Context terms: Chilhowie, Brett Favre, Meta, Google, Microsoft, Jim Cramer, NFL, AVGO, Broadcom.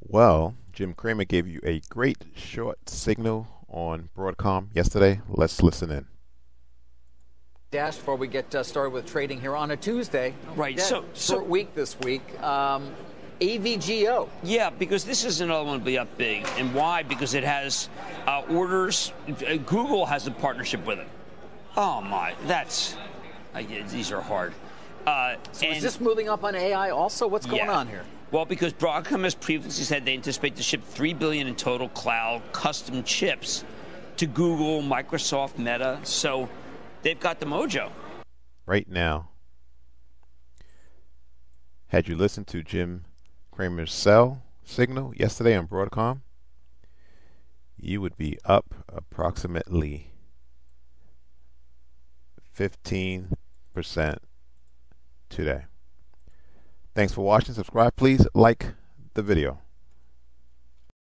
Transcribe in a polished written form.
Well, Jim Cramer gave you a great short signal on Broadcom yesterday. Let's listen in. Dash, before we get started with trading here on a Tuesday. Right. So short week this week. AVGO. Yeah, because this is another one to be up big. And why? Because it has orders. Google has a partnership with it. Oh, my. That's... these are hard. So is this moving up on AI also? What's going on here? Well, because Broadcom has previously said they anticipate to ship 3 billion in total cloud custom chips to Google, Microsoft, Meta. So they've got the mojo. Right now, had you listened to Jim Cramer's sell signal yesterday on Broadcom, you would be up approximately 15% today. Thanks for watching. Subscribe, please like the video.